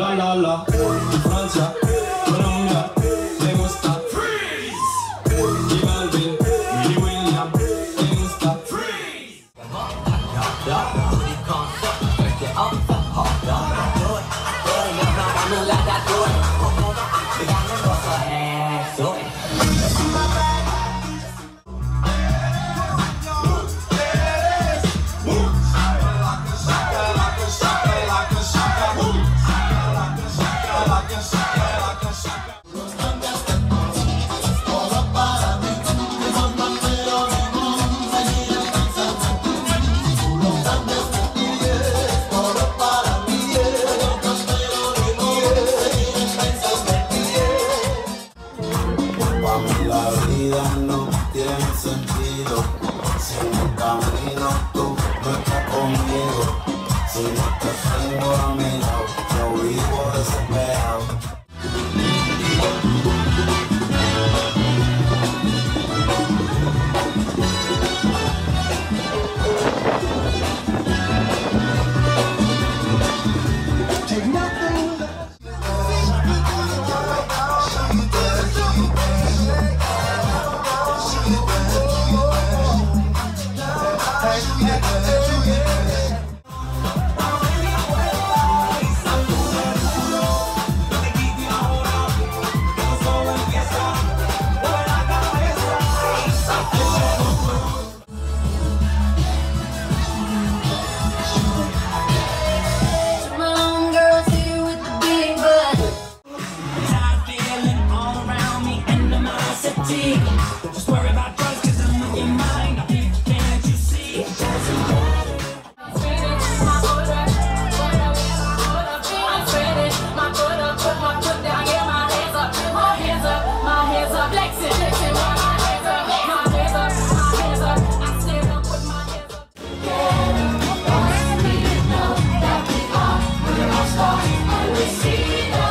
la la la. Francia, Colombia, me gusta freeze. Y Balvin, Willy William, me gusta freeze. See you.